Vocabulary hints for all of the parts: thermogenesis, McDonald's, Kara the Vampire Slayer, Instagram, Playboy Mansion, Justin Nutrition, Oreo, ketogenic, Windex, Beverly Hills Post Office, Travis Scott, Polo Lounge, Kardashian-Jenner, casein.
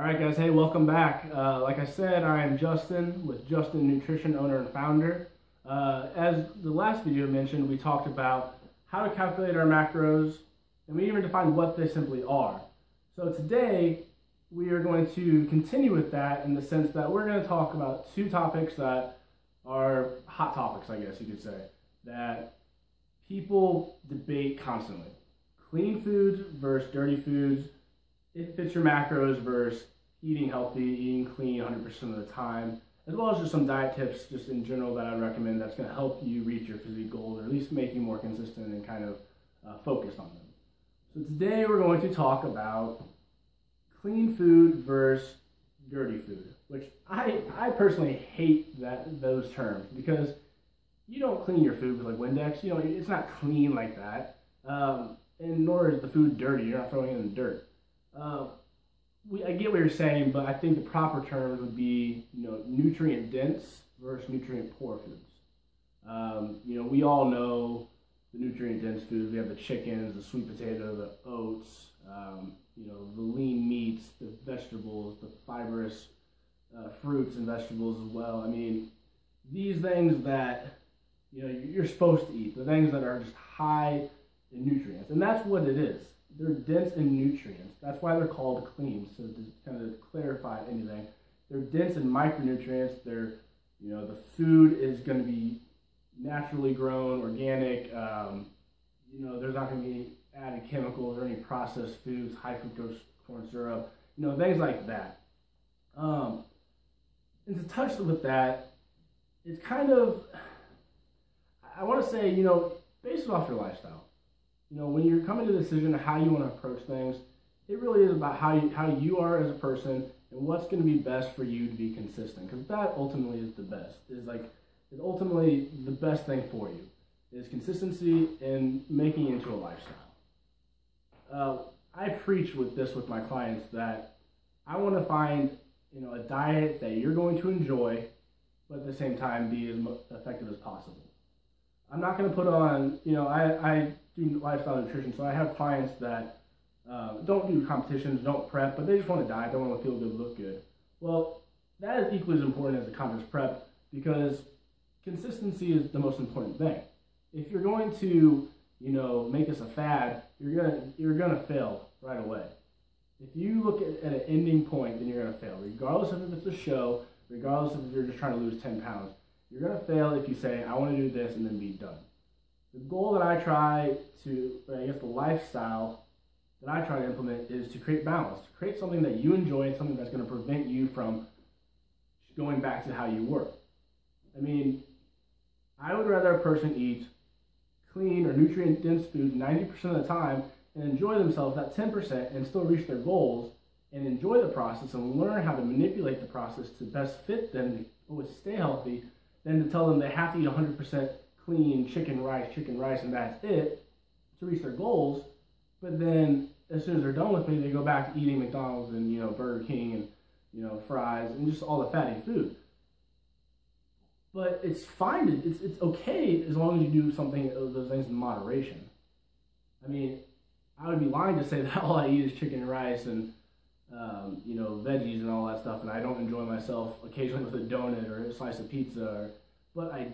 All right, guys, hey, welcome back. Like I said, I am Justin with Justin Nutrition, owner and founder. As the last video mentioned, we talked about how to calculate our macros, and we even defined what they simply are. So today, we are going to continue with that in the sense that we're going to talk about two topics that are hot topics, I guess you could say, that people debate constantly. Clean foods versus dirty foods. It fits your macros versus eating healthy, eating clean 100% of the time, as well as just some diet tips just in general that I recommend that's going to help you reach your physique goals or at least make you more consistent and kind of focused on them. So today we're going to talk about clean food versus dirty food, which I personally hate those terms because you don't clean your food with like Windex. You know, it's not clean like that, and nor is the food dirty. You're not throwing in the dirt. I get what you're saying, but I think the proper terms would be, you know, nutrient dense versus nutrient poor foods. You know, we all know the nutrient dense foods. We have the chickens, the sweet potato, the oats, you know, the lean meats, the vegetables, the fibrous fruits and vegetables as well. I mean, these things that, you know, you're supposed to eat, the things that are just high in nutrients, and that's what it is. They're dense in nutrients. That's why they're called clean. So to kind of clarify anything, they're dense in micronutrients. They're, you know, the food is going to be naturally grown, organic. You know, there's not going to be any added chemicals or any processed foods, high fructose corn syrup, you know, things like that. And to touch with that, it's kind of, I want to say, you know, based off your lifestyle. You know, when you're coming to the decision of how you want to approach things, it really is about how you are as a person and what's going to be best for you to be consistent. Because that ultimately is the best. It's ultimately the best thing for you is consistency and making it into a lifestyle. I preach with my clients that I want to find, you know, a diet that you're going to enjoy, but at the same time be as effective as possible. I'm not going to put on, you know, I do lifestyle nutrition, so I have clients that don't do competitions, don't prep, but they just want to diet, they want to feel good, look good. Well, that is equally as important as the conscious prep because consistency is the most important thing. If you're going to, you know, make this a fad, you're gonna fail right away. If you look at an ending point, then you're gonna fail, regardless of if it's a show, regardless of if you're just trying to lose 10 pounds. You're going to fail if you say, I want to do this and then be done. The goal that the lifestyle that I try to implement is to create balance, to create something that you enjoy and something that's going to prevent you from going back to how you were. I mean, I would rather a person eat clean or nutrient-dense food 90% of the time and enjoy themselves that 10% and still reach their goals and enjoy the process and learn how to manipulate the process to best fit them to always stay healthy than to tell them they have to eat 100% clean chicken rice, and that's it to reach their goals. But then as soon as they're done with me, they go back to eating McDonald's and, you know, Burger King and, you know, fries and just all the fatty food. But it's fine. It's okay as long as you do something of those things in moderation. I mean, I would be lying to say that all I eat is chicken and rice and, you know, veggies and all that stuff, and I don't enjoy myself occasionally with a donut or a slice of pizza, but I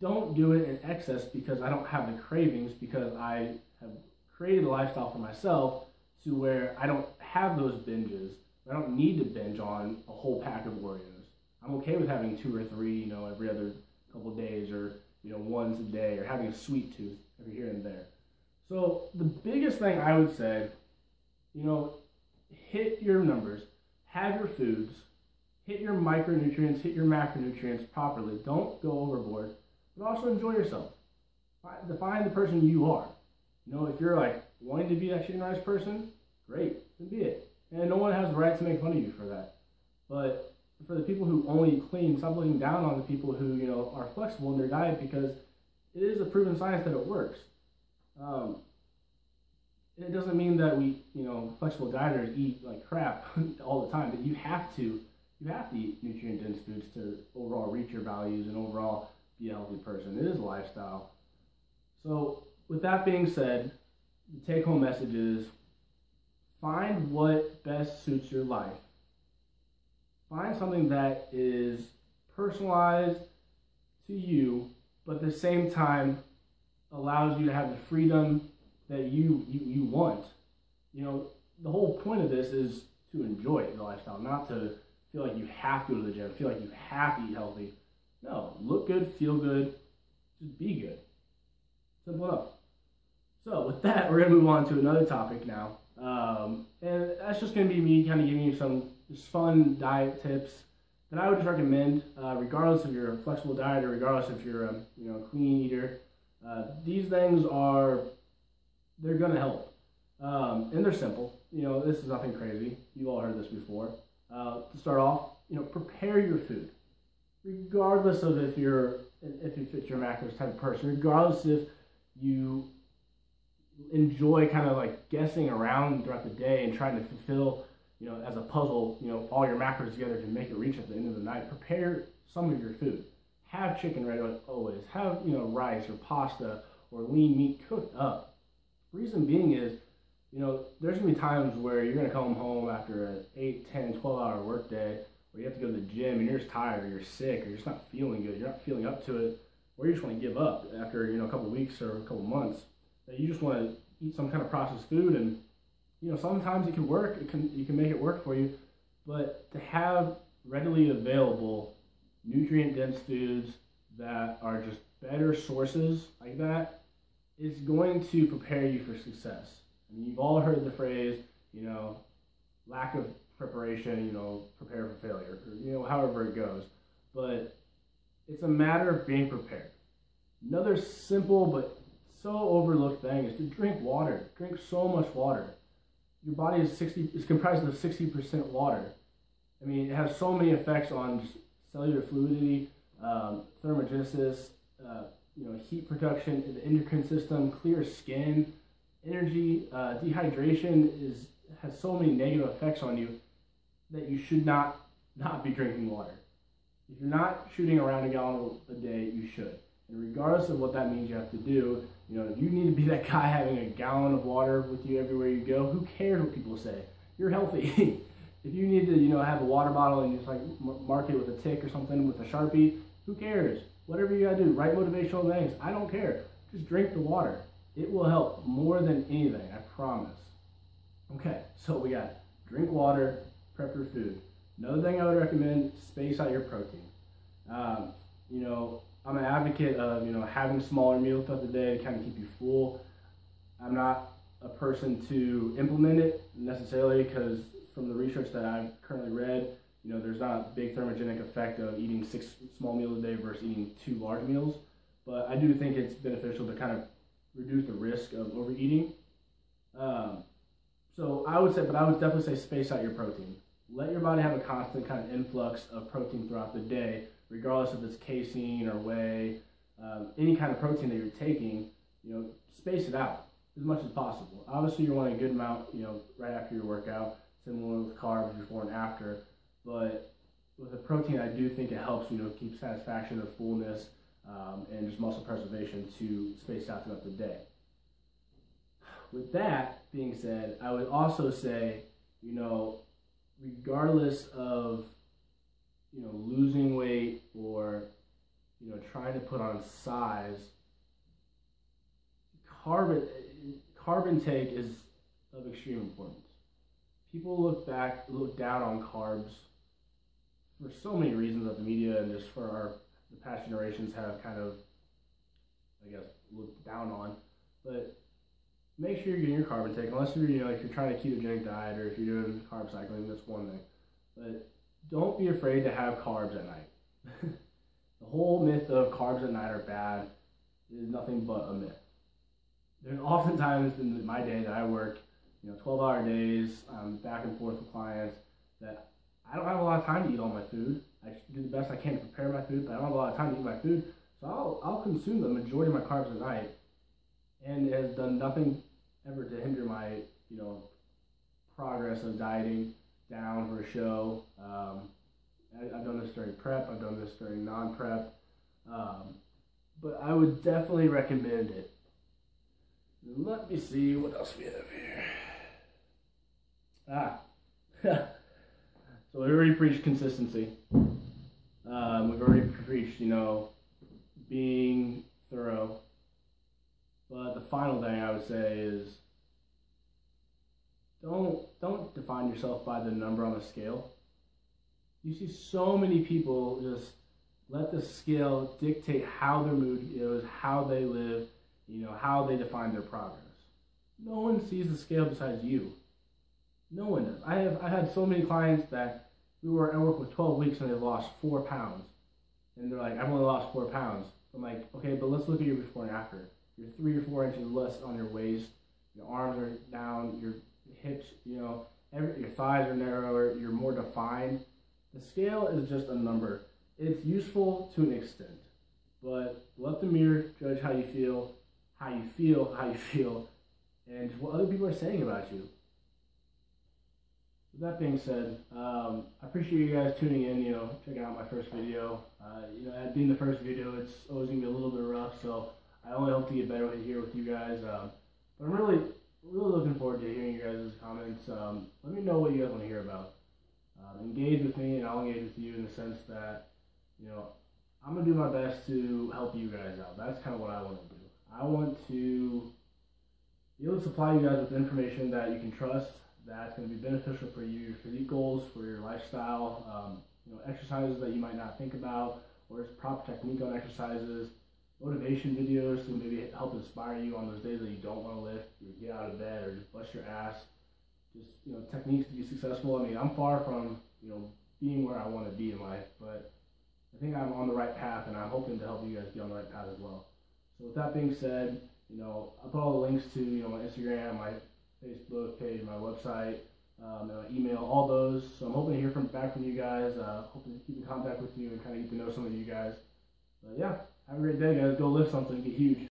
don't do it in excess because I don't have the cravings, because I have created a lifestyle for myself to where I don't have those binges. I don't need to binge on a whole pack of Oreos. I'm okay with having 2 or 3, you know, every other couple days, or, you know, once a day, or having a sweet tooth every here and there. So the biggest thing I would say, you know, hit your numbers, have your foods, hit your micronutrients, hit your macronutrients properly. Don't go overboard, but also enjoy yourself. Define the person you are. You know, if you're like wanting to be that chicken rice person, great, then be it. And no one has the right to make fun of you for that. But for the people who only eat clean, stop looking down on the people who, you know, are flexible in their diet, because it is a proven science that it works. It doesn't mean that we, you know, flexible dieters eat like crap all the time, but you have to eat nutrient-dense foods to overall reach your values and overall be a healthy person. It is a lifestyle. So with that being said, the take-home message is find what best suits your life Find something that is personalized to you, but at the same time allows you to have the freedom that you want. You know, the whole point of this is to enjoy the lifestyle, not to feel like you have to go to the gym, feel like you have to eat healthy. No, look good, feel good, just be good. Simple enough. So with that, we're going to move on to another topic now. And that's just going to be me kind of giving you some just fun diet tips that I would just recommend, regardless if you're a flexible diet or regardless if you're a clean eater. These things are, they're going to help. And they're simple. You know, this is nothing crazy. You've all heard this before. To start off, prepare your food. Regardless of if you're, if you fit your macros type of person, regardless if you enjoy kind of like guessing around throughout the day and trying to fulfill, as a puzzle, all your macros together to make it reach at the end of the night, prepare some of your food. Have chicken right away, always. Have, rice or pasta or lean meat cooked up. Reason being is, there's going to be times where you're going to come home after an 8, 10, 12-hour workday where you have to go to the gym and you're just tired or you're sick or you're just not feeling good, you're not feeling up to it, or you just want to give up after, a couple of weeks or a couple of months. That you just want to eat some kind of processed food, and, sometimes it can work. You can make it work for you, but to have readily available nutrient-dense foods that are just better sources like that is going to prepare you for success. I mean, you've all heard the phrase, lack of preparation, prepare for failure, or, however it goes. But it's a matter of being prepared. Another simple but so overlooked thing is to drink water. Drink so much water. Your body is comprised of 60% water. I mean, it has so many effects on just cellular fluidity, thermogenesis, heat production in the endocrine system, clear skin, energy. Dehydration has so many negative effects on you that you should not be drinking water. If you're not shooting around a gallon a day, you should. And regardless of what that means you have to do, you need to be that guy having a gallon of water with you everywhere you go. Who cares what people say? You're healthy. If you need to, have a water bottle and just like mark it with a tick or something with a Sharpie, who cares? Whatever you gotta do, write motivational things. I don't care. Just drink the water. It will help more than anything, I promise. Okay, so we got drink water, prep your food. Another thing I would recommend, space out your protein. I'm an advocate of, having smaller meals throughout the day to kind of keep you full. I'm not a person to implement it necessarily because from the research that I've currently read, there's not a big thermogenic effect of eating 6 small meals a day versus eating 2 large meals. But I do think it's beneficial to kind of reduce the risk of overeating. I would definitely say space out your protein. Let your body have a constant kind of influx of protein throughout the day, regardless if it's casein or whey, any kind of protein that you're taking. Space it out as much as possible. Obviously, you want a good amount, right after your workout, similar with carbs before and after. But with the protein, I do think it helps, keep satisfaction of fullness, and just muscle preservation to space out throughout the day. With that being said, I would also say, regardless of, losing weight or, trying to put on size, carb intake is of extreme importance. People look down on carbs for so many reasons that the media and just for the past generations have kind of, looked down on. But make sure you're getting your carb intake, unless you're, if you're trying a ketogenic diet or if you're doing carb cycling, that's one thing. But don't be afraid to have carbs at night. The whole myth of carbs at night are bad is nothing but a myth. There's often times in my day that I work, 12-hour days, back and forth with clients, that I don't have a lot of time to eat all my food. I do the best I can to prepare my food, but I don't have a lot of time to eat my food. So I'll consume the majority of my carbs at night, and it has done nothing ever to hinder my, progress of dieting down for a show. I've done this during prep. I've done this during non-prep. But I would definitely recommend it. Let me see what else we have here. So we already preached consistency. We've already preached, being thorough. But the final thing I would say is don't define yourself by the number on the scale. You see so many people just let the scale dictate how their mood is, how they live, how they define their progress. No one sees the scale besides you. No one does. I've had so many clients that we were at work with 12 weeks and they lost 4 pounds. And they're like, I've only lost 4 pounds. I'm like, okay, but let's look at your before and after. You're 3 or 4 inches less on your waist. Your arms are down. Your hips, your thighs are narrower. You're more defined. The scale is just a number. It's useful to an extent, but let the mirror judge how you feel, and what other people are saying about you. With that being said, I appreciate you guys tuning in, checking out my first video. At being the first video, it's always going to be a little bit rough, so I only hope to get better here with you guys. But I'm really looking forward to hearing you guys' comments. Let me know what you guys want to hear about. Engage with me, and I'll engage with you in the sense that, I'm going to do my best to help you guys out. That's kind of what I want to do. I want to be able to supply you guys with information that you can trust, that's going to be beneficial for you, your physique goals, for your lifestyle, exercises that you might not think about, or just proper technique on exercises, motivation videos to maybe help inspire you on those days that you don't want to lift, you get out of bed, or just bust your ass. Just, techniques to be successful. I mean, I'm far from, being where I want to be in life, but I think I'm on the right path, and I'm hoping to help you guys be on the right path as well. So with that being said, I'll put all the links to, my Instagram, my Facebook page, my website, my email, all those. So I'm hoping to hear back from you guys, hoping to keep in contact with you and kind of get to know some of you guys. But yeah, have a great day, guys. Go lift something, get huge.